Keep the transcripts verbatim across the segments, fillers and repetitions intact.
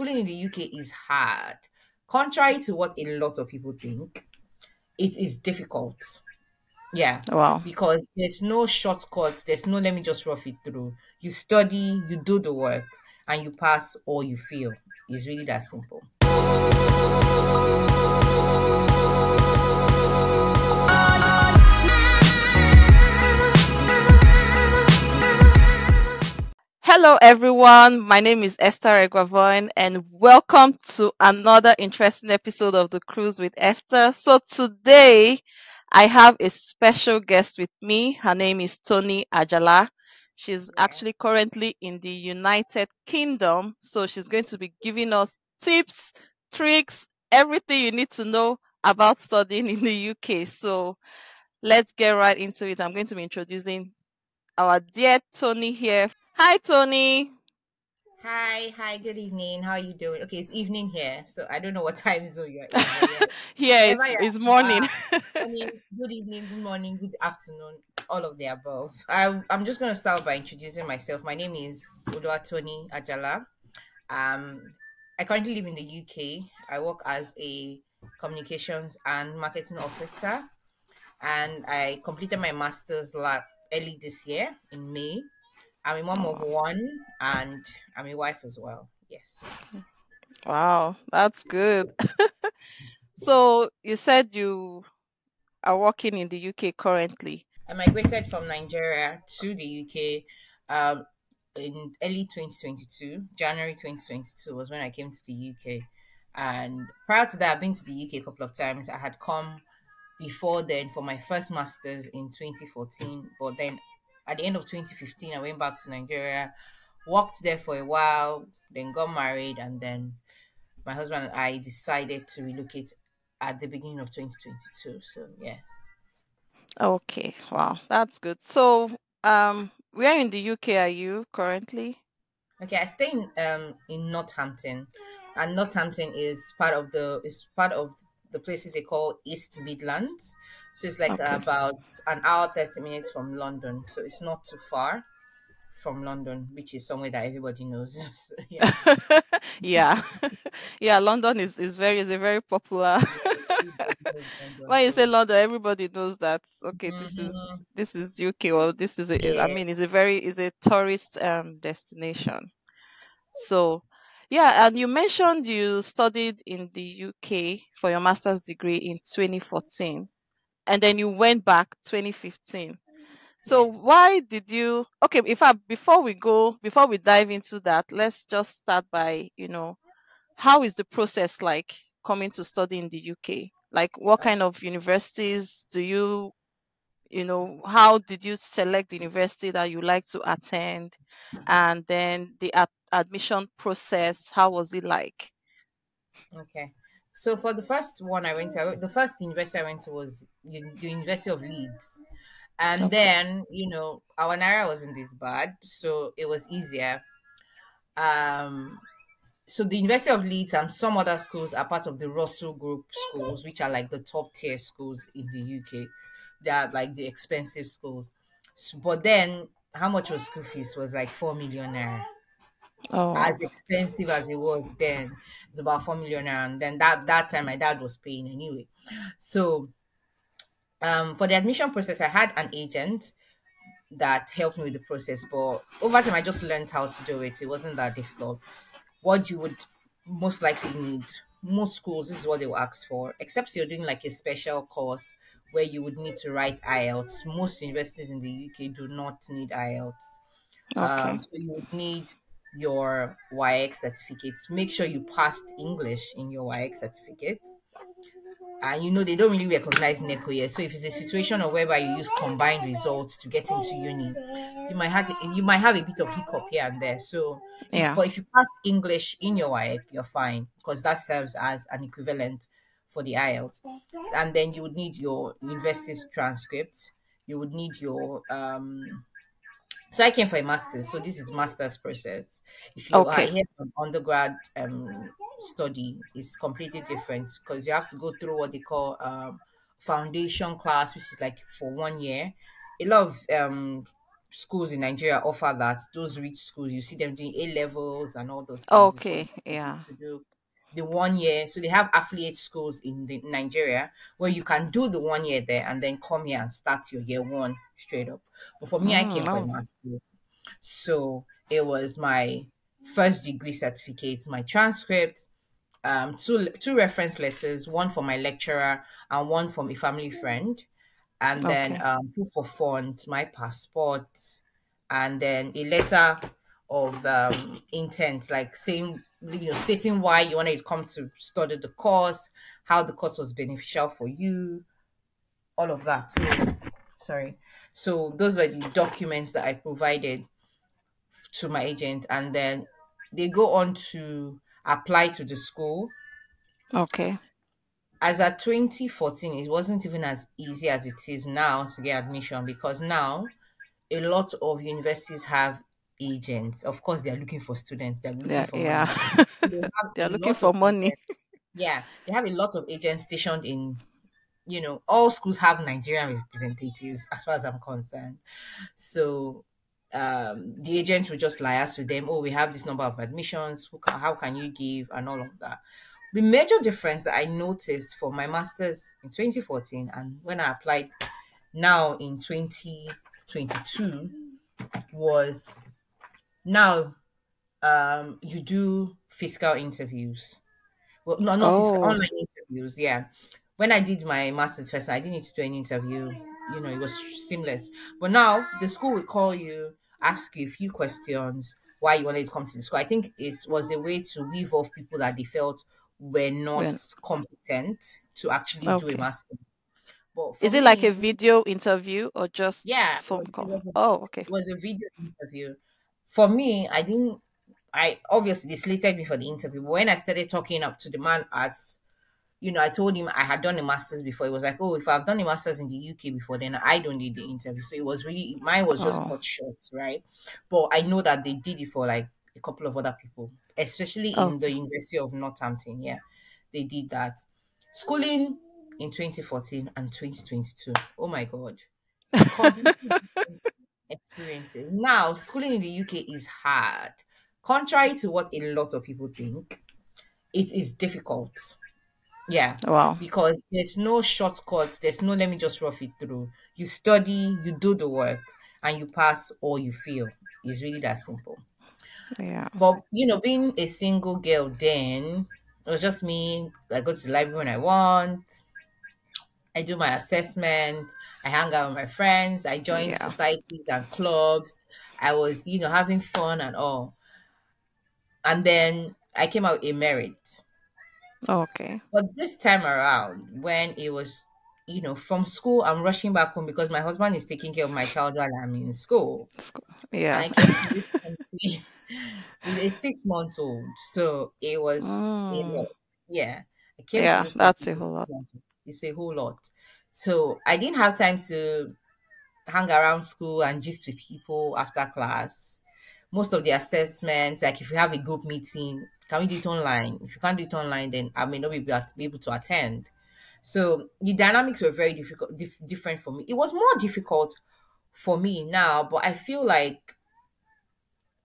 schooling in the U K is hard. Contrary to what a lot of people think, it is difficult. Yeah. Wow. Because there's no shortcuts. There's no, let me just rough it through. You study, you do the work, and you pass or you fail. It's really that simple. Hello everyone, my name is Esther A. Eguavoen and welcome to another interesting episode of The Cruise with Esther. So today I have a special guest with me. Her name is Tony Ajala. She's actually currently in the United Kingdom, so she's going to be giving us tips, tricks, everything you need to know about studying in the U K. So let's get right into it. I'm going to be introducing our dear Tony here. Hi, Tony. Hi, hi, good evening. How are you doing? Okay, it's evening here, so I don't know what time zone you're in. Yeah, it's, it's morning. Uh, I mean, good evening, good morning, good afternoon, all of the above. I, I'm just going to start by introducing myself. My name is Oluwatoni Tony Ajala. Um, I currently live in the U K. I work as a communications and marketing officer, and I completed my master's lab early this year in May. I'm a mom oh. of one, and I'm a wife as well. Yes. Wow, that's good. So you said you are working in the U K currently. I migrated from Nigeria to the U K um, in early twenty twenty-two. January twenty twenty-two was when I came to the U K. And prior to that, I've been to the U K a couple of times. I had come before then for my first master's in twenty fourteen, but then at the end of twenty fifteen, I went back to Nigeria, worked there for a while, then got married, and then my husband and I decided to relocate at the beginning of twenty twenty-two. So, yes. Okay. Wow. That's good. So, um, where in the U K are you currently? Okay. I stay in, um, in Northampton. And Northampton is part of the, is part of the places they call East Midlands. So it's like okay. about an hour, thirty minutes from London. So it's not too far from London, which is somewhere that everybody knows. So, yeah. yeah. Yeah. London is, is very, is a very popular. When you say London, everybody knows that. Okay. Mm-hmm. This is, this is U K, or this is, a, yeah. I mean, it's a very, it's a tourist um, destination. So yeah, and you mentioned you studied in the U K for your master's degree in twenty fourteen, and then you went back twenty fifteen. So why did you, okay, in fact, before we go, before we dive into that, let's just start by, you know, how is the process like coming to study in the U K? Like what kind of universities do you, you know, how did you select the university that you like to attend? And then the at admission process, how was it like? Okay. So for the first one I went to, the first university I went to was the University of Leeds. And okay. then, you know, our Naira wasn't this bad, so it was easier. Um, so the University of Leeds and some other schools are part of the Russell Group schools, which are like the top tier schools in the U K. They are like the expensive schools. But then how much was school fees was like four million naira. Oh. As expensive as it was then, it's about four million naira, and then that that time my dad was paying anyway. So um for the admission process, I had an agent that helped me with the process, but over time I just learned how to do it. It wasn't that difficult. What you would most likely need, most schools, this is what they will ask for, except you're doing like a special course where you would need to write I E L T S. Most universities in the U K do not need I E L T S. Okay. Um, so you would need your Y X certificates. Make sure you passed English in your Y X certificate. And you know, they don't really recognize NECO yet. So if it's a situation of whereby you use combined results to get into uni, you might have you might have a bit of hiccup here and there. So yeah. But if you pass English in your Y X, you're fine, because that serves as an equivalent for the I E L T S. And then you would need your university's transcripts. You would need your um so I came for a master's, so this is master's process. If you okay. are here from undergrad um study, it's completely different, because you have to go through what they call um foundation class, which is like for one year. A lot of um schools in Nigeria offer that. Those rich schools, you see them doing A-levels and all those things. Okay, yeah. To do the one year. So they have affiliate schools in the, Nigeria where you can do the one year there and then come here and start your year one straight up. But for me, mm, I came wow. from master's schools. So it was my first degree certificate, my transcript, um, two, two reference letters, one from my lecturer and one from a family friend. And then okay. um, proof of funds, my passport, and then a letter of um, intent, like saying, you know, stating why you wanted to come to study the course, how the course was beneficial for you, all of that. So, sorry. So those were the documents that I provided to my agent, and then they go on to apply to the school. Okay. As at twenty fourteen, it wasn't even as easy as it is now to get admission, because now a lot of universities have agents. Of course, they are looking for students. They're looking yeah, for yeah. money. They are looking for money. Students. Yeah, they have a lot of agents stationed in, you know, all schools have Nigerian representatives as far as I'm concerned. So um, the agents will just liaise with them. Oh, we have this number of admissions. Who can, how can you give? And all of that. The major difference that I noticed for my master's in twenty fourteen and when I applied now in twenty twenty-two was now um, you do physical interviews. Well, no, not oh. physical, online interviews, yeah. When I did my master's first, I didn't need to do any interview. You know, it was seamless. But now the school will call you, ask you a few questions, why you wanted to come to the school. I think it was a way to weave off people that they felt were not yeah. competent to actually okay. do a master. But is it me, like a video interview or just yeah, phone call? A, oh, okay. It was a video interview. For me, I didn't, I obviously, they slated me for the interview. But when I started talking up to the man as, you know, I told him I had done a master's before. It was like, oh, if I've done a master's in the U K before, then I don't need the interview. So it was really, mine was just oh. cut short, right? But I know that they did it for like a couple of other people, especially oh. in the University of Northampton. Yeah, they did that. Schooling in twenty fourteen and twenty twenty-two. Oh my God. Experiences. Now, schooling in the U K is hard. Contrary to what a lot of people think, it is difficult. Yeah, wow. Because there's no shortcuts. There's no, let me just rough it through. You study, you do the work, and you pass or you fail. It's really that simple. Yeah. But, you know, being a single girl then, it was just me. I go to the library when I want. I do my assessment. I hang out with my friends. I join yeah. societies and clubs. I was, you know, having fun and all. And then I came out a merit. Okay. But this time around, when it was, you know, from school, I'm rushing back home because my husband is taking care of my child while I'm in school. school. Yeah. And I came to this country with a six months old. So it was, mm. you know, yeah. I came yeah, to this that's a whole lot. It's a whole lot. So I didn't have time to hang around school and gist with people after class. Most of the assessments, like if you have a group meeting, can we do it online? If you can't do it online, then I may not be able to attend. So the dynamics were very difficult, dif different for me. It was more difficult for me now, but I feel like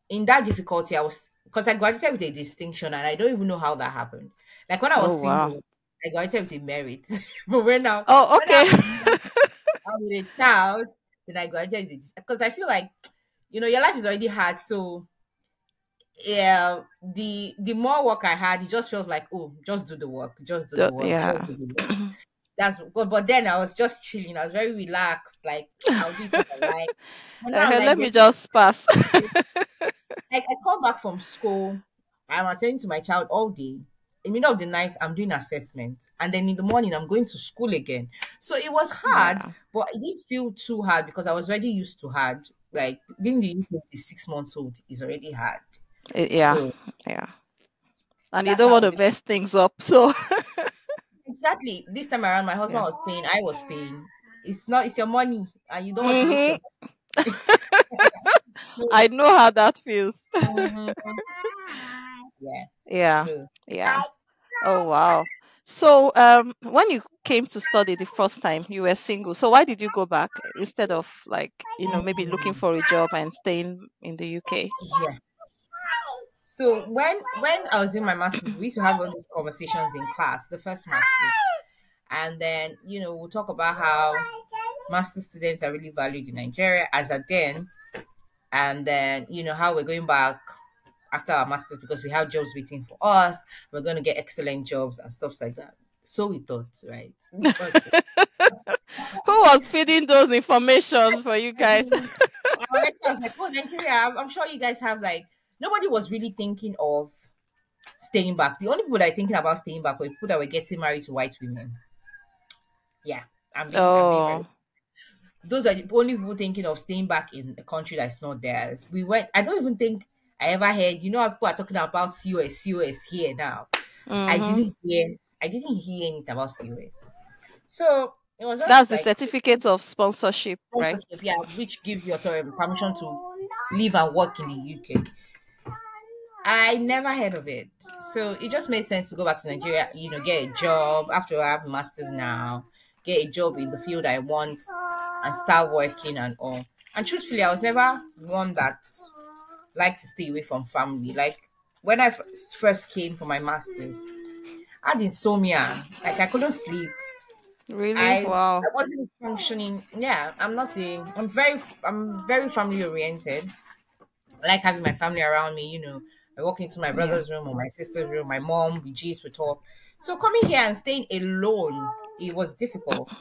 in that difficulty, I was, because I graduated with a distinction and I don't even know how that happened. Like when I was oh, single, wow. I graduated with a merit. But when now, oh, okay. I'm with a child, then I graduated because I feel like, you know, your life is already hard, so. Yeah, the the more work I had, it just felt like, oh, just do the work, just do the work. Yeah. Do the work. That's but, but then I was just chilling. I was very relaxed. Like I'll do it for life. Okay, like, let me just pass. Like I come back from school, I'm attending to my child all day. In the middle of the night, I'm doing assessments, and then in the morning, I'm going to school again. So it was hard, yeah. but it didn't feel too hard because I was already used to hard. Like being the U K is six months old is already hard. Yeah, so, yeah, and you don't want to mess things up, so exactly. This time around, my husband yeah. was paying, I was paying. It's not, it's your money, and you don't want mm-hmm. to. So, I know how that feels. Mm-hmm. Yeah, yeah, so, yeah. Oh wow! So um, when you came to study the first time, you were single. So why did you go back instead of, like, you know, maybe looking for a job and staying in the U K? Yeah. So when when I was doing my master's, we used to have all these conversations in class, the first master's. And then, you know, we'll talk about how master's students are really valued in Nigeria as at then. And then, you know, how we're going back after our master's because we have jobs waiting for us. We're going to get excellent jobs and stuff like that. So we thought, right? We thought, who was feeding those information for you guys? Our lecturer was like, oh, Nigeria, I'm sure you guys have, like, nobody was really thinking of staying back. The only people that are thinking about staying back were people that were getting married to white women. Yeah. I'm being, oh. I'm being very... Those are the only people thinking of staying back in a country that's not theirs. We went, I don't even think I ever heard, you know, how people are talking about C O S, C O S here now. Mm-hmm. I didn't hear, I didn't hear anything about C O S. So it was that's the like, certificate of sponsorship, sponsorship, right? Yeah, which gives you permission to live and work in the U K. I never heard of it. So it just made sense to go back to Nigeria, you know, get a job. After I have a master's now, get a job in the field I want and start working and all. And truthfully, I was never one that liked to stay away from family. Like, when I f first came for my master's, I had insomnia. Like, I couldn't sleep. Really? I, wow. I wasn't functioning. Yeah, I'm not a... I'm very, I'm very family-oriented. I like having my family around me, you know. I walk into my brother's room or my sister's room, my mom, we gist, we talk. So coming here and staying alone, it was difficult.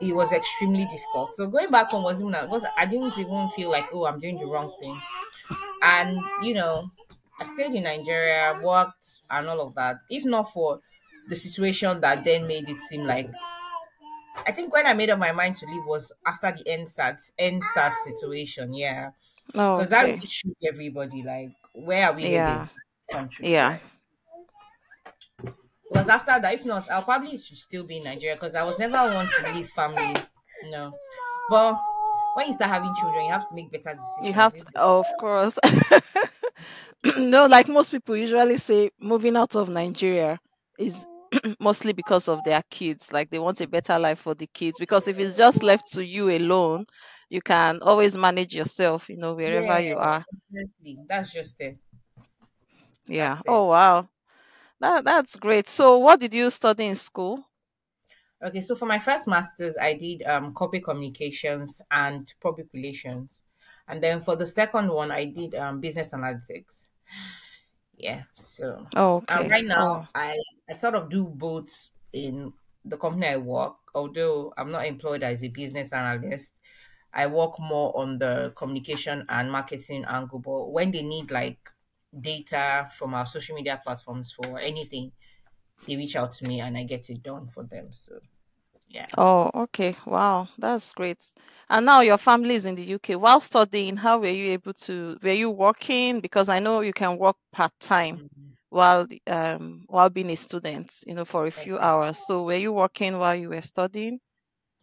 It was extremely difficult. So going back home was, was I didn't even feel like, oh, I'm doing the wrong thing. And, you know, I stayed in Nigeria, worked and all of that. If not for the situation that then made it seem like, I think when I made up my mind to leave was after the N S A S situation, yeah. Because oh, okay. that really shook everybody, like, where are we yeah. in this country? Yeah. It was after that. If not, I'll probably still be in Nigeria because I was never want to leave family, you know. But when you start having children, you have to make better decisions. You have to, of course. No, like most people usually say, moving out of Nigeria is mostly because of their kids. Like, they want a better life for the kids, because if it's just left to you alone, you can always manage yourself, you know, wherever yeah, you are. Exactly. That's just it. Yeah. That's oh, it. Wow. That, that's great. So what did you study in school? Okay. So for my first master's, I did um, corporate communications and public relations. And then for the second one, I did um, business analytics. Yeah. So oh, okay. And right now, oh. I, I sort of do both in the company I work, although I'm not employed as a business analyst. I work more on the communication and marketing angle, but when they need, like, data from our social media platforms for anything, they reach out to me and I get it done for them. So, yeah. Oh, okay. Wow. That's great. And now your family is in the U K. While studying, how were you able to, were you working? Because I know you can work part-time mm-hmm. while, um, while being a student, you know, for a few okay. hours. So were you working while you were studying?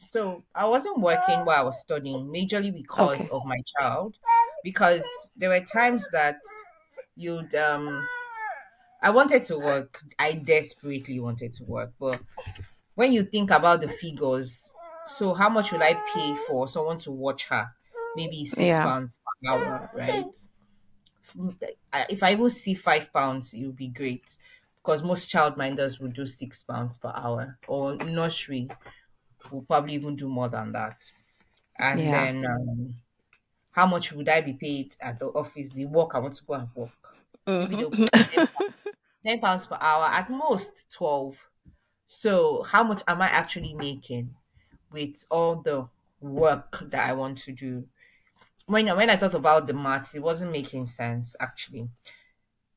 So I wasn't working while I was studying, majorly because okay. of my child, because there were times that you'd, um, I wanted to work. I desperately wanted to work. But when you think about the figures, so how much will I pay for someone to watch her? Maybe six yeah. pounds per hour, right? If I even see five pounds, it would be great, because most childminders will do six pounds per hour, or nursery will probably even do more than that. And yeah. then um, how much would I be paid at the office? The work I want to go and work. Mm-hmm. ten pounds per hour, at most twelve. So how much am I actually making with all the work that I want to do? When, when I thought about the maths, it wasn't making sense, actually.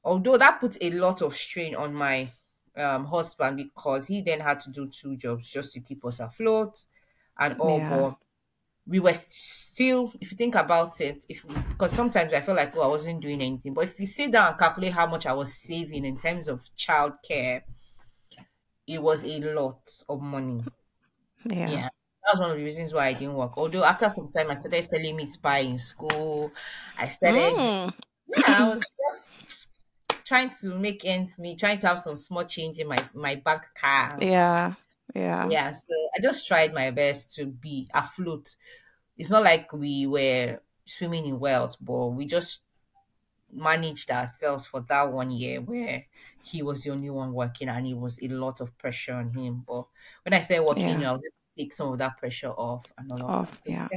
Although that put a lot of strain on my Um, husband, because he then had to do two jobs just to keep us afloat and all. Yeah. But we were still, if you think about it, if because sometimes I felt like, oh, I wasn't doing anything. But if you sit down and calculate how much I was saving in terms of childcare, it was a lot of money. Yeah. yeah. That was one of the reasons why I didn't work. Although after some time, I started selling meat pie in school. I started... Mm. Yeah, I was just... trying to make ends meet, trying to have some small change in my, my bank account. Yeah, yeah. Yeah, so I just tried my best to be afloat. It's not like we were swimming in wealth, but we just managed ourselves for that one year where he was the only one working and it was a lot of pressure on him. But when I started working, yeah. I was able to take some of that pressure off. And all off, that. Yeah.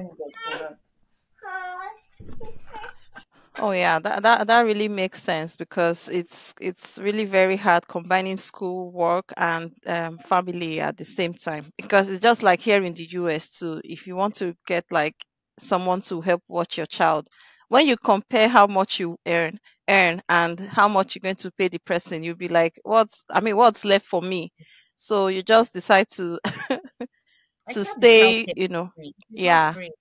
Oh yeah, that, that that really makes sense because it's it's really very hard combining school, work, and um, family at the same time. Because it's just like here in the U S too. If you want to get like someone to help watch your child, when you compare how much you earn earn and how much you're going to pay the person, you'll be like, what's I mean, what's left for me? So you just decide to to stay, you know, free. Yeah. Free.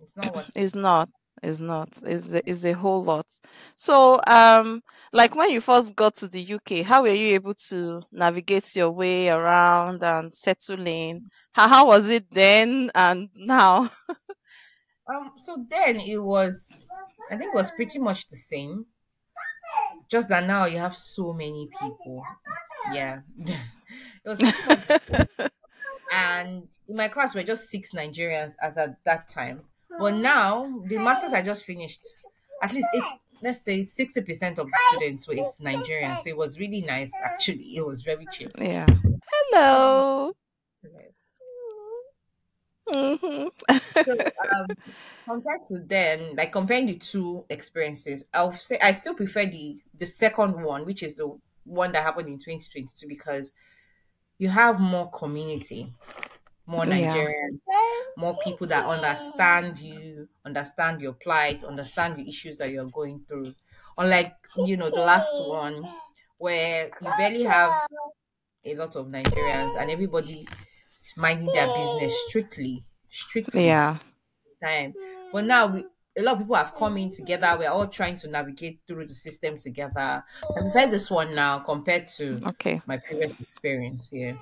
It's not. What's it's not. It's not. It's a, it's a whole lot. So, um, like when you first got to the U K, how were you able to navigate your way around and settle in? How how was it then and now? um. So then it was, I think, it was pretty much the same. Just that now you have so many people. Yeah. It was pretty much the same. And in my class, we were just six Nigerians as at that time. But now, the masters I just finished, at least it's, let's say sixty percent of the students were Nigerian. So it was really nice, actually. It was very chill. Yeah. Hello. Mm-hmm. So, um, compared to then, like comparing the two experiences, I'll say I still prefer the, the second one, which is the one that happened in twenty twenty-two, because you have more community. More Nigerians, yeah. More people that understand you, understand your plight, understand the issues that you're going through. Unlike, you know, the last one where you barely have a lot of Nigerians and everybody is minding their business strictly, strictly. Yeah. Time. But now we, a lot of people have come in together. We're all trying to navigate through the system together. I prefer this one now compared to okay. my previous experience here.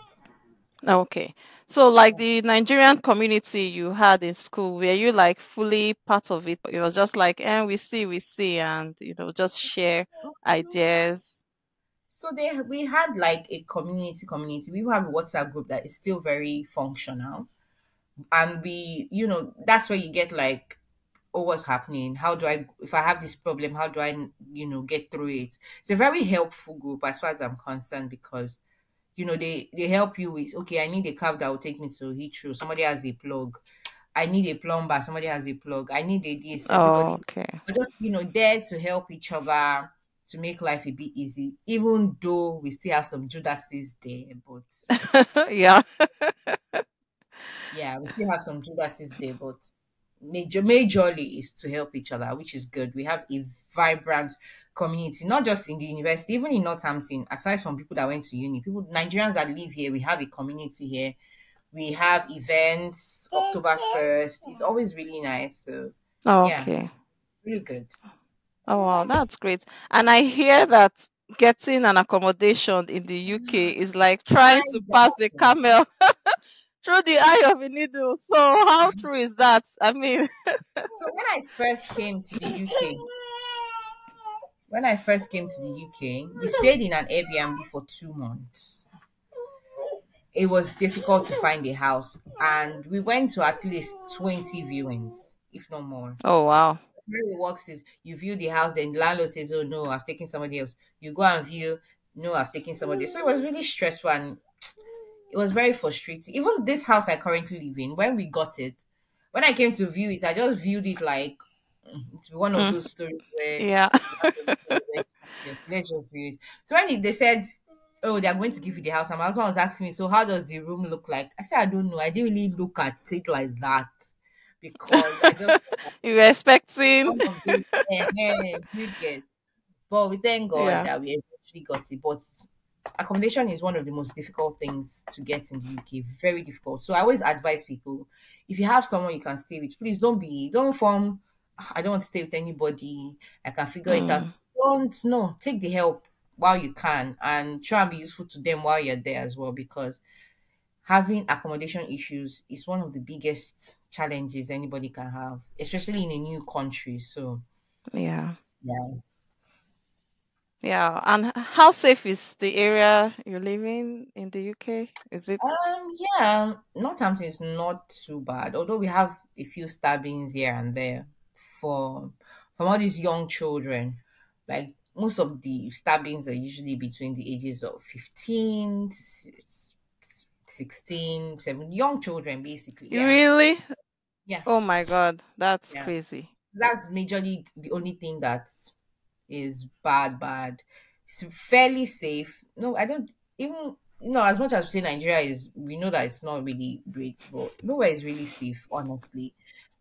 Okay, so like the Nigerian community you had in school, were you like fully part of it? It was just like, and eh, we see, we see, and you know, just share ideas. So they, we had like a community community. We have a WhatsApp group that is still very functional, and we, you know, that's where you get like, oh, what's happening? How do I, if I have this problem, how do I, you know, get through it? It's a very helpful group as far as I'm concerned because, you know, they, they help you with, okay, I need a cab that will take me to Heathrow. Somebody has a plug. I need a plumber. Somebody has a plug. I need a this. Oh, okay. We're just, you know, there to help each other to make life a bit easy, even though we still have some Judases there. But yeah. Yeah, we still have some Judases there, but major, majorly is to help each other, which is good. We have a vibrant community, not just in the university, even in Northampton, aside from people that went to uni, people, Nigerians that live here, we have a community here. We have events, October first. It's always really nice. So, oh, yeah, okay. Really good. Oh, wow, that's great. And I hear that getting an accommodation in the U K is like trying to pass the camel through the eye of a needle. So how true is that? I mean... So when I first came to the U K... When I first came to the U K, we stayed in an Airbnb for two months. It was difficult to find a house, and we went to at least twenty viewings, if not more. Oh, wow. How it works is you view the house, then the landlord says, oh, no, I've taken somebody else. You go and view, no, I've taken somebody else. So it was really stressful, and it was very frustrating. Even this house I currently live in, when we got it, when I came to view it, I just viewed it like, it's one of those stories where yeah let's just read. So when they said, oh, they're going to give you the house, and my husband was asking me, so how does the room look like? I said, I don't know. I didn't really look at it like that because I just you were expecting these, eh, eh, get. But we thank God yeah. that we actually got it. But accommodation is one of the most difficult things to get in the U K. Very difficult. So I always advise people, if you have someone you can stay with, please don't be don't form I don't want to stay with anybody. I can figure mm. it out. Don't, no, take the help while you can and try and be useful to them while you're there as well, because having accommodation issues is one of the biggest challenges anybody can have, especially in a new country. So, yeah. Yeah. Yeah, and how safe is the area you live in in the U K? Is it? Um, yeah, Northampton is not too bad, although we have a few stabbings here and there for from all these young children. Like most of the stabbings are usually between the ages of fifteen, sixteen, seventeen, young children basically. Yeah. Really? Yeah. Oh my God, that's yeah. crazy. That's majorly the only thing that's. Is bad, bad. It's fairly safe. No, I don't even, you know, as much as we say Nigeria is, we know that it's not really great, but nowhere is really safe, honestly.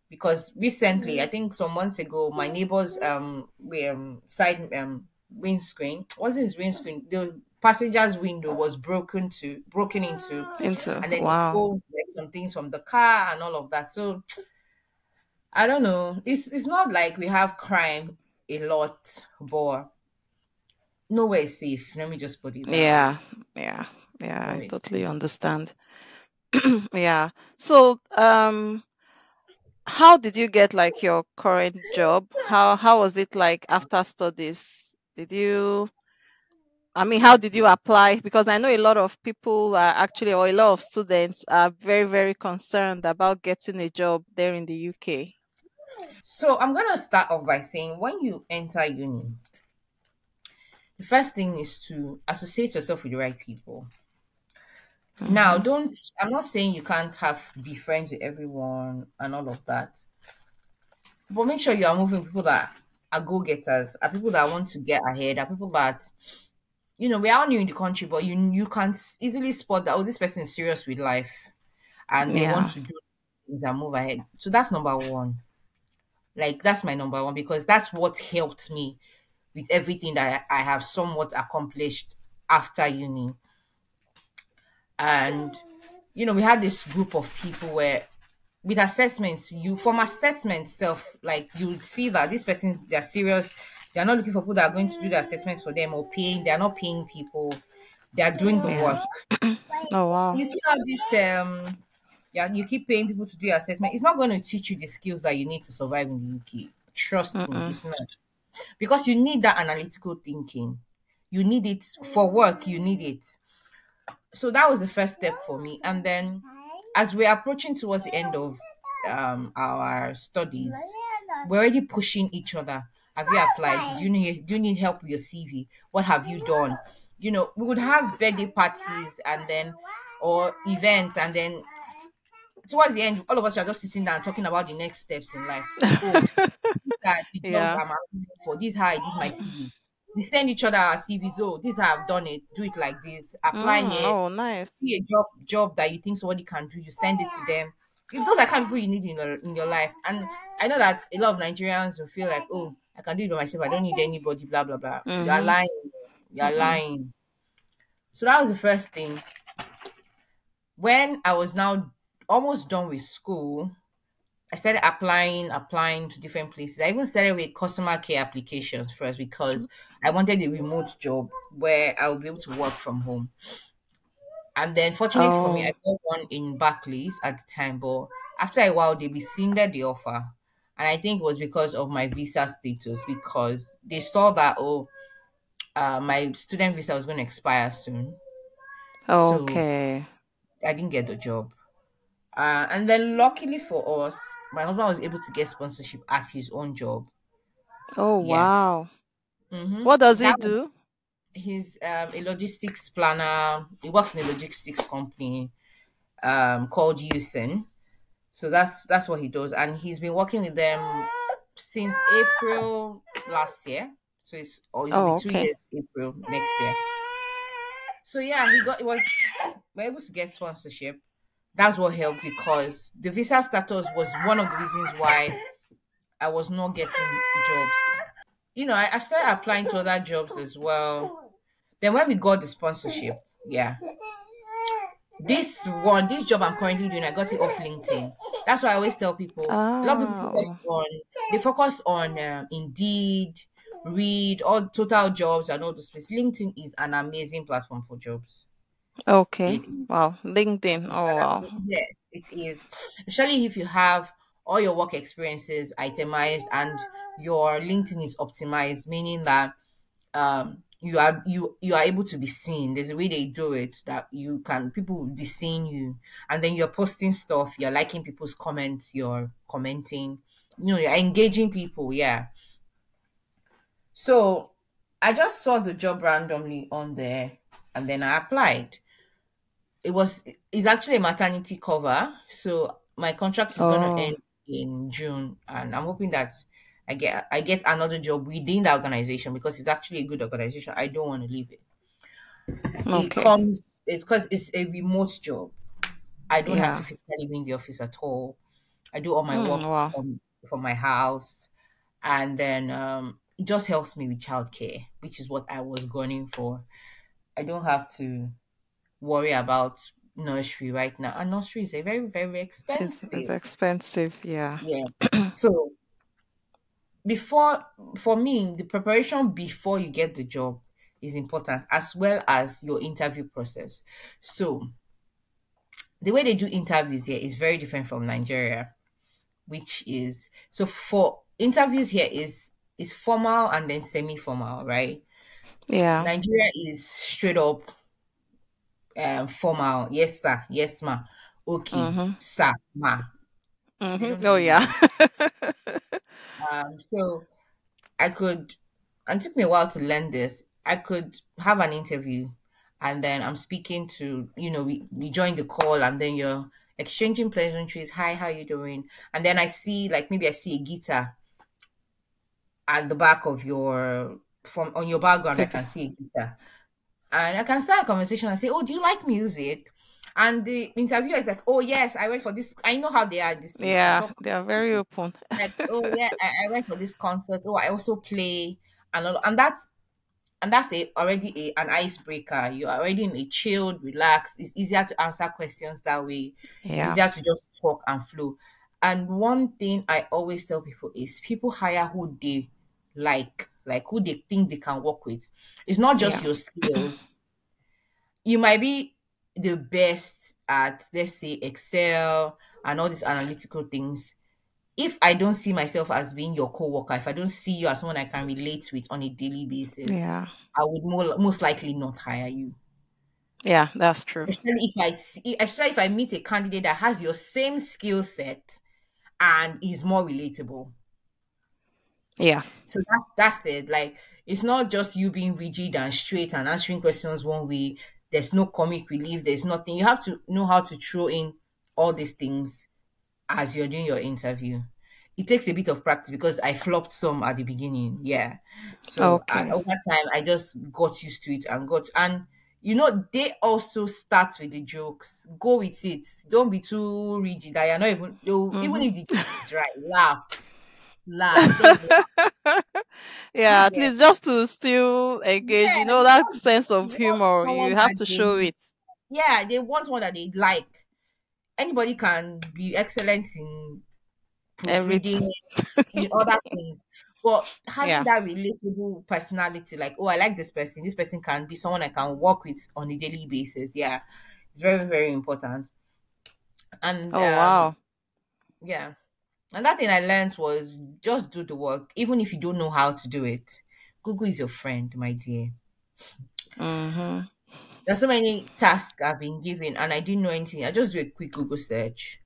Because recently, I think some months ago, my neighbor's um, um side um windscreen wasn't his windscreen. The passenger's window was broken to broken into, into. and then wow. stole some things from the car and all of that. So I don't know. It's it's not like we have crime. A lot, but nowhere is safe. Let me just put it down. Yeah, yeah, yeah. I totally understand. Yeah. So, um, how did you get like your current job? How how was it like after studies? Did you? I mean, how did you apply? Because I know a lot of people are actually, or a lot of students are very very concerned about getting a job there in the U K. So I'm going to start off by saying when you enter uni, the first thing is to associate yourself with the right people. Mm-hmm. Now, don't, I'm not saying you can't have, be friends with everyone and all of that, but make sure you are moving people that are go-getters, are people that want to get ahead, are people that, you know, we are all new in the country, but you, you can easily spot that, oh, this person is serious with life and they yeah. want to do things and move ahead. So that's number one. Like, that's my number one, because that's what helped me with everything that I have somewhat accomplished after uni. And, you know, we had this group of people where with assessments, you from assessment self, like you'd see that this person, they're serious. They're not looking for people that are going to do the assessments for them or paying. They're not paying people. They're doing the work. Oh, wow. You see how this... um. Yeah, you keep paying people to do your assessment. It's not going to teach you the skills that you need to survive in the U K. Trust me, uh-uh. it's not. Because you need that analytical thinking. You need it for work. You need it. So that was the first step for me. And then as we're approaching towards the end of um, our studies, we're already pushing each other. Have you applied? Do you need, do you need help with your C V? What have you done? You know, we would have birthday parties and then, or events and then, towards the end, all of us are just sitting down talking about the next steps in life. Oh, yeah. I'm asking for this, how I did my C V. We send each other our C Vs. Oh, this how I've done it. Do it like this. Apply mm, it. Oh, nice. See a job job that you think somebody can do. You send it to them. It's those are kind of people you need in your in your life. And I know that a lot of Nigerians will feel like, oh, I can do it by myself. I don't need anybody. Blah blah blah. Mm-hmm. You're lying. You're mm-hmm. lying. So that was the first thing. When I was now. Almost done with school, I started applying, applying to different places. I even started with customer care applications first because I wanted a remote job where I would be able to work from home. And then fortunately oh. for me, I got one in Barclays at the time, but after a while, they rescinded the offer. And I think it was because of my visa status, because they saw that, oh, uh, my student visa was going to expire soon. Okay. So I didn't get the job. Uh, and then luckily for us, my husband was able to get sponsorship at his own job. Oh, yeah. Wow. Mm-hmm. What does that he do? He's um, a logistics planner. He works in a logistics company um, called Usen. So that's that's what he does. And he's been working with them since April last year. So it's oh, oh, two okay. years, April next year. So yeah, he got, it was, we were able to get sponsorship. That's what helped because the visa status was one of the reasons why I was not getting jobs. You know, I, I started applying to other jobs as well. Then when we got the sponsorship, yeah. This one, this job I'm currently doing, I got it off LinkedIn. That's why I always tell people, oh. a lot of people focus on, they focus on um, Indeed, Reed, all total jobs and all the space. LinkedIn is an amazing platform for jobs. Okay. Wow. LinkedIn. Oh wow. Yes, it is. Especially if you have all your work experiences itemized and your LinkedIn is optimized, meaning that um you are you you are able to be seen. There's a way they do it that you can people will be seeing you, and then you're posting stuff, you're liking people's comments, you're commenting, you know, you're engaging people. Yeah. So I just saw the job randomly on there, and then I applied. It was it's actually a maternity cover, so my contract is oh. going to end in June, and I'm hoping that I get I get another job within the organization, because it's actually a good organization. I don't want to leave it. Okay. It comes it's because it's a remote job. I don't yeah. have to physically be in the office at all. I do all my mm, work wow. from, from my house, and then um, it just helps me with childcare, which is what I was gunning for. I don't have to worry about nursery right now. And nursery is a very, very expensive. It's, it's expensive, yeah. Yeah. So before, for me, the preparation before you get the job is important, as well as your interview process. So the way they do interviews here is very different from Nigeria, which is, so for interviews here is, is formal and then semi-formal, right? Yeah. Nigeria is straight up um formal. Yes sir, yes ma, okay mm-hmm. sir ma. Mm-hmm. Oh yeah. um so I could, and it took me a while to learn this, I could have an interview, and then I'm speaking to, you know, we, we join the call, and then you're exchanging pleasantries. Hi, how you doing? And then I see, like, maybe I see a guitar at the back of your from on your background. I can see a guitar. And I can start a conversation and say, oh, do you like music? And the interviewer is like, oh, yes, I went for this. I know how they are. This yeah, they are very open. Like, oh, yeah, I, I went for this concert. Oh, I also play. And, and that's and that's a, already a, an icebreaker. You're already in a chilled, relaxed. It's easier to answer questions that way. Yeah. It's easier to just talk and flow. And one thing I always tell people is people hire who they like. Like who they think they can work with. It's not just yeah. your skills. You might be the best at, let's say, Excel and all these analytical things. If I don't see myself as being your co-worker, if I don't see you as someone I can relate with on a daily basis, yeah. I would more, most likely not hire you. Yeah, that's true. Especially if I see, especially if I meet a candidate that has your same skill set and is more relatable. Yeah. So that's that's it. Like, it's not just you being rigid and straight and answering questions one way. There's no comic relief. There's nothing. You have to know how to throw in all these things as you're doing your interview. It takes a bit of practice because I flopped some at the beginning. Yeah. So okay. and over time, I just got used to it and got and you know they also start with the jokes. Go with it. Don't be too rigid. I are not even mm-hmm. even if the joke is right, laugh. Laugh, laugh. Yeah, at yeah. least just to still engage, yeah, you know, that want, sense of humor. You have to they, show it. Yeah, they want one that they like. Anybody can be excellent in everything, in other things, but having yeah. that relatable personality, like, oh, I like this person. This person can be someone I can work with on a daily basis. Yeah, it's very, very important. And oh um, wow, yeah. And that thing I learned was just do the work, even if you don't know how to do it. Google is your friend, my dear. Mm-hmm. There's so many tasks I've been given and I didn't know anything. I just do a quick Google search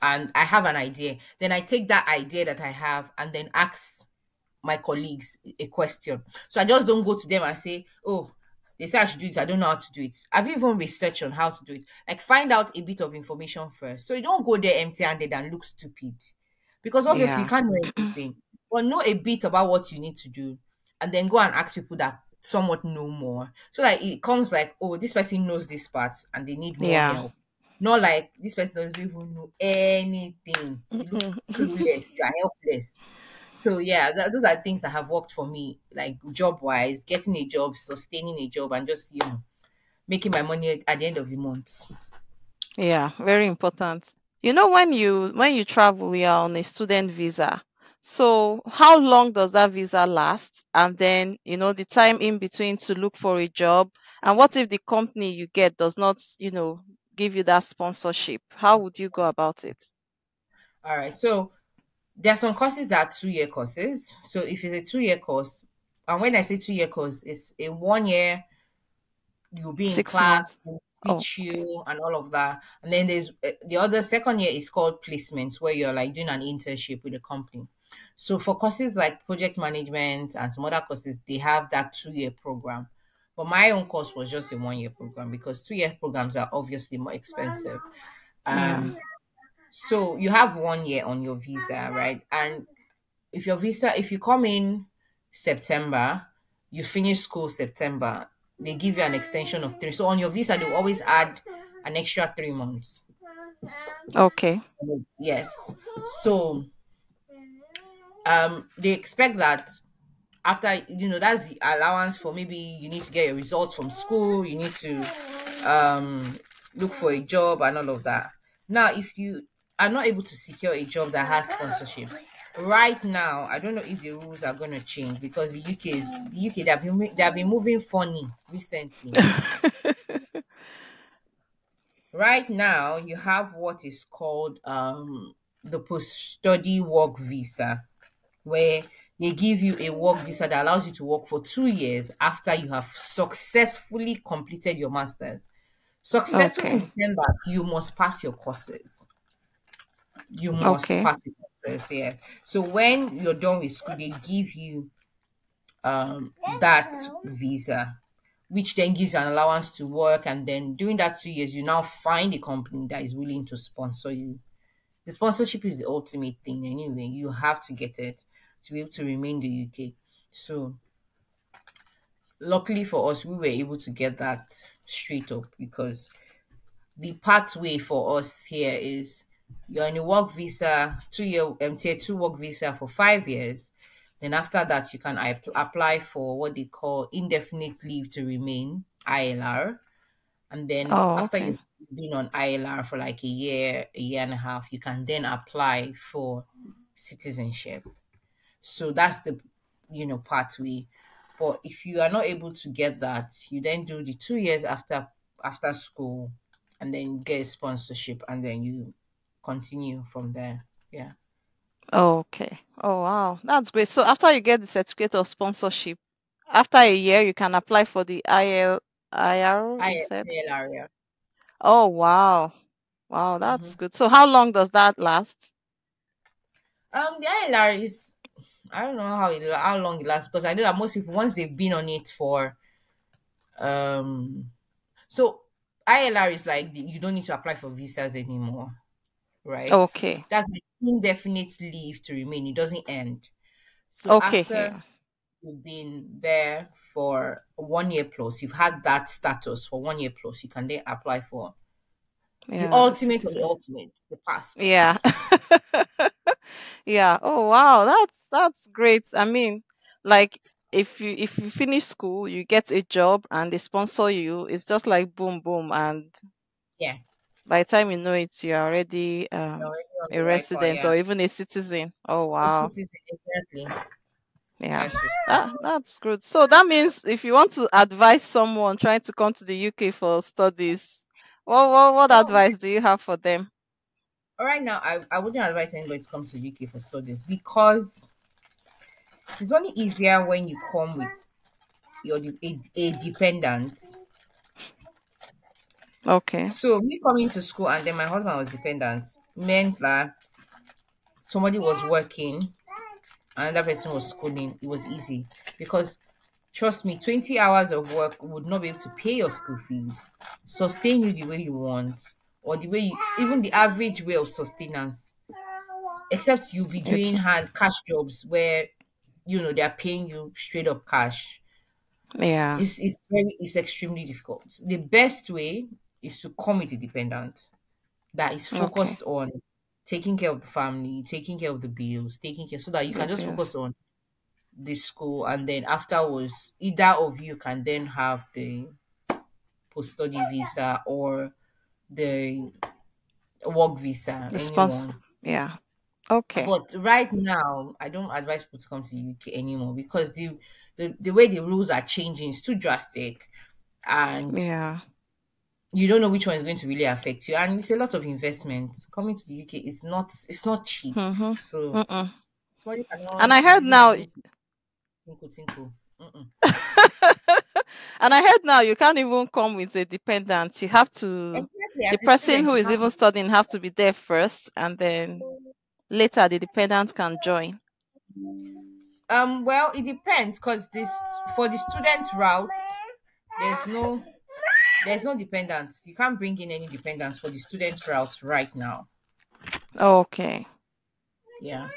and I have an idea. Then I take that idea that I have and then ask my colleagues a question. So I just don't go to them and say, oh, they say I should do it. I don't know how to do it. I've even researched on how to do it. Like, find out a bit of information first. So you don't go there empty-handed and look stupid. Because obviously yeah. you can't know everything. But know a bit about what you need to do. And then go and ask people that somewhat know more. So that it comes like, oh, this person knows this part and they need more yeah. help. Not like, this person doesn't even know anything. You look clueless. You are helpless. So yeah, that, those are things that have worked for me, like job-wise, getting a job, sustaining a job, and just, you know, making my money at the end of the month. Yeah, very important. You know, when you when you travel, you're on a student visa. So how long does that visa last? And then, you know, the time in between to look for a job. And what if the company you get does not, you know, give you that sponsorship? How would you go about it? All right, so there are some courses that are two-year courses. So if it's a two-year course, And when I say two year course, it's in one year you'll be in Six class, we'll teach oh, you okay. and all of that. And then there's the other second year is called placements, where you're like doing an internship with a company. So for courses like project management and some other courses, they have that two year program. But my own course was just a one year program, because two year programs are obviously more expensive. Um, so you have one year on your visa, right? And if your visa, if you come in September, you finish school September, they give you an extension of three. So on your visa, they always add an extra three months. Okay. Yes. So um, they expect that after, you know, that's the allowance for maybe you need to get your results from school, you need to um, look for a job and all of that. Now, if you are not able to secure a job that has sponsorship, right now, I don't know if the rules are going to change, because the U K is the U K. They've been they've been moving funny recently. Right now, you have what is called um the post-study work visa, where they give you a work visa that allows you to work for two years after you have successfully completed your master's. Successful okay. in that you must pass your courses. You must okay. pass your courses. Yeah. So when you're done with school, they give you um that visa, which then gives an allowance to work. And then during that two years, you now find a company that is willing to sponsor you. The sponsorship is the ultimate thing anyway. You have to get it to be able to remain in the U K. So luckily for us, we were able to get that straight up, because the pathway for us here is you're on a work visa, two-year M T A two work visa for five years. Then after that, you can apply for what they call indefinite leave to remain, I L R. And then oh, after okay. you've been on I L R for like a year, a year and a half, you can then apply for citizenship. So that's the, you know, pathway. But if you are not able to get that, you then do the two years after after school, and then get a sponsorship, and then you continue from there. Yeah. Okay. Oh wow, that's great. So after you get the certificate of sponsorship, after a year you can apply for the I L I R. Yeah. Oh wow, wow, that's mm-hmm. good. So how long does that last? Um, the I L R is, I don't know how it, how long it lasts, because I know that most people, once they've been on it for, um, so I L R is like you don't need to apply for visas anymore. Right. Okay. That's an indefinite leave to remain. It doesn't end. So okay. after yeah. you've been there for one year plus, you've had that status for one year plus, you can then apply for yeah, the ultimate of the ultimate, the passport. Yeah. Yeah. Oh wow, that's that's great. I mean, like if you if you finish school, you get a job and they sponsor you. It's just like boom, boom, and yeah. by the time you know it, you're already, um, you're already a resident call, yeah. or even a citizen. Oh, wow. Citizen, exactly. Yeah, that's, that, that's good. So that means if you want to advise someone trying to come to the U K for studies, what, what, what oh. advice do you have for them? All right, now, I, I wouldn't advise anybody to come to the U K for studies, because it's only easier when you come with your a, a dependent. Okay. So me coming to school and then my husband was dependent meant that somebody was working, another person was schooling. It was easy, because trust me, twenty hours of work would not be able to pay your school fees, sustain you the way you want, or the way you, even the average way of sustenance. Except you'll be doing hard cash jobs where you know they're paying you straight up cash. Yeah. It's it's very it's extremely difficult. The best way is to come with a dependent that is focused okay. on taking care of the family, taking care of the bills, taking care, so that you can just focus on the school, and then afterwards, either of you can then have the post-study visa or the work visa. Response. Yeah. Okay. But right now, I don't advise people to come to the U K anymore, because the the, the way the rules are changing is too drastic, and yeah. you don't know which one is going to really affect you, and it's a lot of investment. Coming to the U K is not it's not cheap. Mm-hmm. So, Mm-mm. and I heard now, tinkle, tinkle. And I heard now you can't even come with a dependent. You have to, exactly, the person who is even studying have to be there first, and then later the dependent can join. Um, well, it depends, because this for the student route, there's no there's no dependents. You can't bring in any dependents for the student route right now. Oh, okay. Yeah.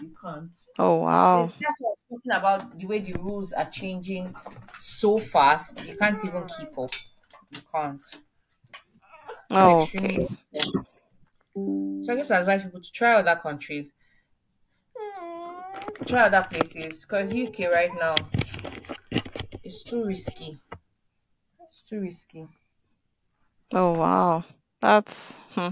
You can't. Oh wow. It's just like talking about the way the rules are changing so fast. You can't even keep up. You can't. Oh, okay. So I just advise people to try other countries. Try other places, because U K right now is too risky. It's too risky. Oh wow. That's hmm.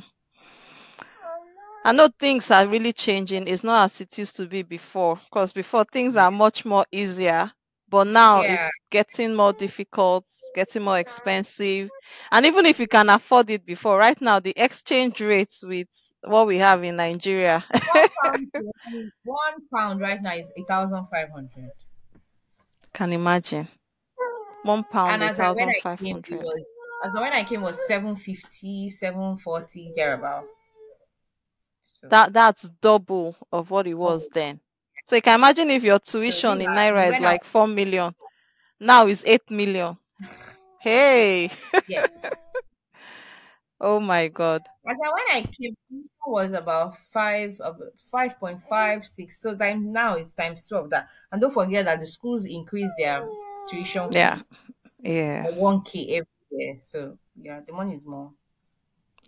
I know things are really changing. It's not as it used to be before, because before things are much more easier, but now yeah. it's getting more difficult, getting more expensive. And even if you can afford it before, right now, the exchange rates with what we have in Nigeria. one, pound, one pound right now is eight thousand five hundred. Can imagine. One pound, eight thousand five hundred. As when I came, it was seven fifty, seven forty, thereabout. So. That that's double of what it was then. So you can imagine if your tuition so in Naira is like I... four million, now it's eight million. Hey. Yes. Oh my God. As I, when I came, it was about five, five point five six. So time now it's times two of that. And don't forget that the schools increase their tuition. Yeah. Yeah. One K every year. So yeah, the money is more.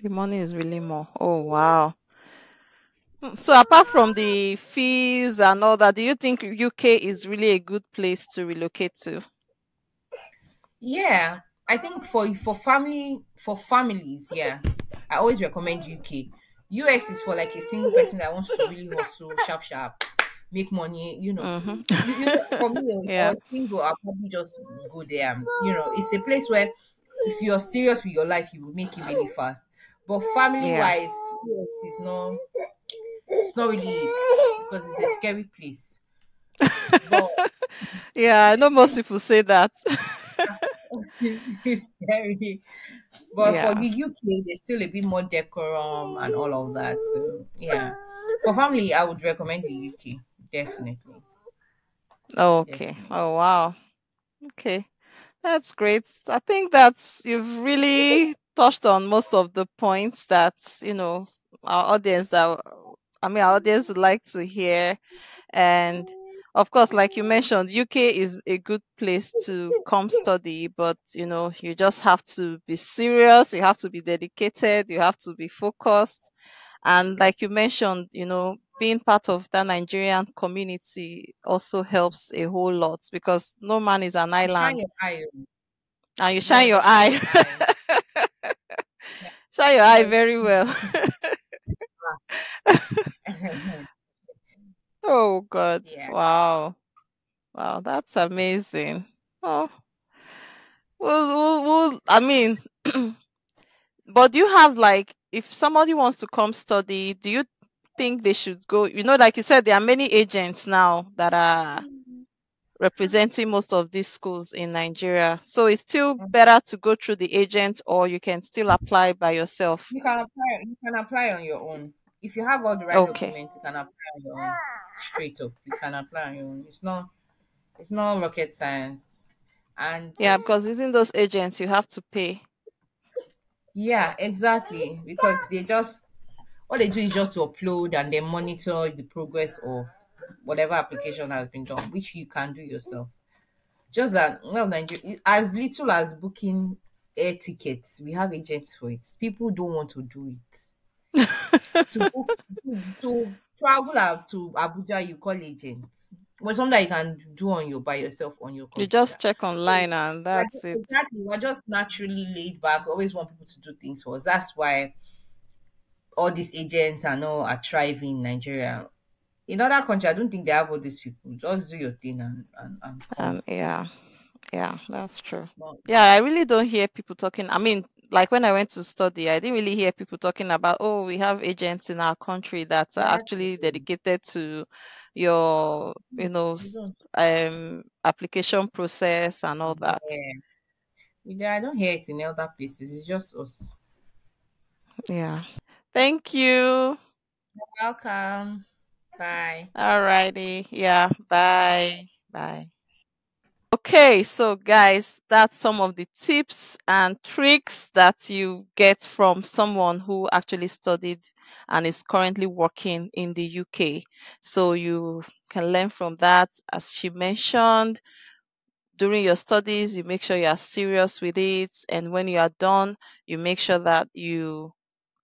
The money is really more. Oh wow. So apart from the fees and all that, do you think U K is really a good place to relocate to? Yeah, I think for for family for families, yeah, I always recommend U K. U S is for like a single person that wants to really hustle, sharp sharp, make money. You know, mm-hmm. you, you know for me, yeah. I single, I'll probably just go there. You know, it's a place where if you're serious with your life, you will make it really fast. But family wise, yeah. U S is not. It's not really it, because it's a scary place. But... yeah, I know most people say that. It's scary. But yeah. for the U K, there's still a bit more decorum and all of that. So, yeah. For family, I would recommend the U K. Definitely. Oh, okay. Definitely. Oh, wow. Okay. That's great. I think that's, you've really touched on most of the points that, you know, our audience that... I mean, our audience would like to hear. And of course, like you mentioned, U K is a good place to come study, but, you know, you just have to be serious. You have to be dedicated. You have to be focused. And like you mentioned, you know, being part of the Nigerian community also helps a whole lot, because no man is an island. You shine your eye. And you shine your eye. Shine your eye very well. Oh God. Yeah. Wow. Wow, that's amazing. Oh. Well, well, well I mean, but do you have like, if somebody wants to come study, do you think they should go, you know, like you said, there are many agents now that are representing most of these schools in Nigeria. So it's still better to go through the agent, or you can still apply by yourself. You can apply, you can apply on your own. If you have all the right okay. documents, you can apply on your own. Straight up. You can apply on your own. It's not it's not rocket science. And yeah, because using those agents you have to pay. Yeah, exactly. Because they just all they do is just to upload and they monitor the progress of whatever application has been done, which you can do yourself. Just that, well, Nigeria, as little as booking air tickets, we have agents for it. People don't want to do it. to, book, to, to travel out to Abuja, you call agents. But something that you can do on your by yourself on your computer. You just check online and that's exactly, it. Exactly. We're just naturally laid back. We always want people to do things for us. That's why all these agents and all are thriving in Nigeria. In other countries, I don't think they have all these people. Just do your thing and... and, and um, yeah, yeah, that's true. Yeah, I really don't hear people talking. I mean, like when I went to study, I didn't really hear people talking about, oh, we have agents in our country that are actually dedicated to your, you know, um, application process and all that. Yeah, I don't hear it in other places. It's just us. Yeah. Thank you. You're welcome. Bye. All righty. Yeah. Bye. Bye. Okay, so guys, that's some of the tips and tricks that you get from someone who actually studied and is currently working in the U K. So you can learn from that. As she mentioned, during your studies, you make sure you are serious with it. And when you are done, you make sure that you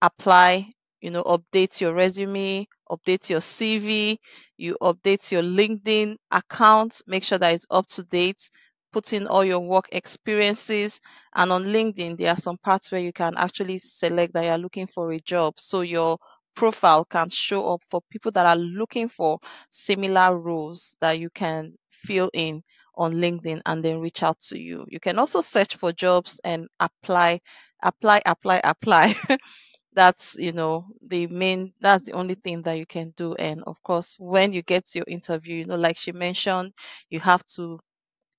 apply, you know, update your resume, update your C V, you update your LinkedIn account, make sure that it's up to date, put in all your work experiences. And on LinkedIn, there are some parts where you can actually select that you're looking for a job. So your profile can show up for people that are looking for similar roles that you can fill in on LinkedIn and then reach out to you. You can also search for jobs and apply, apply, apply, apply. That's, you know, the main, that's the only thing that you can do. And of course, when you get your interview, you know, like she mentioned, you have to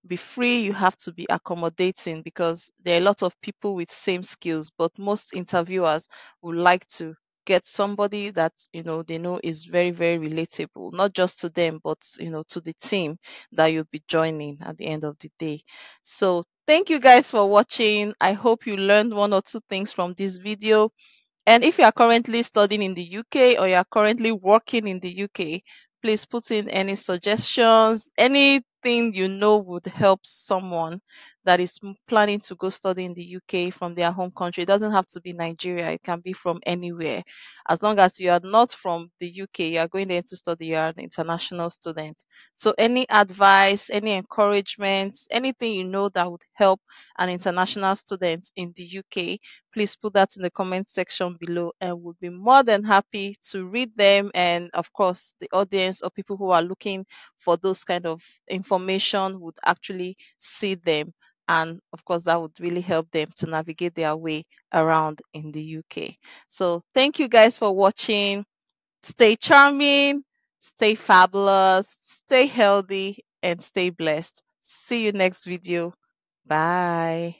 be free, you have to be accommodating, because there are a lot of people with same skills, but most interviewers would like to get somebody that, you know, they know is very, very relatable, not just to them, but, you know, to the team that you'll be joining at the end of the day. So thank you guys for watching. I hope you learned one or two things from this video. And if you are currently studying in the U K or you are currently working in the U K, please put in any suggestions, anything you know would help someone that is planning to go study in the U K from their home country. It doesn't have to be Nigeria. It can be from anywhere. As long as you are not from the U K, you are going there to study, you are an international student. So any advice, any encouragements, anything you know that would help an international student in the U K, please put that in the comment section below, and we'll be more than happy to read them. And of course, the audience or people who are looking for those kind of information would actually see them. And of course, that would really help them to navigate their way around in the U K. So thank you guys for watching. Stay charming, stay fabulous, stay healthy, and stay blessed. See you next video. Bye.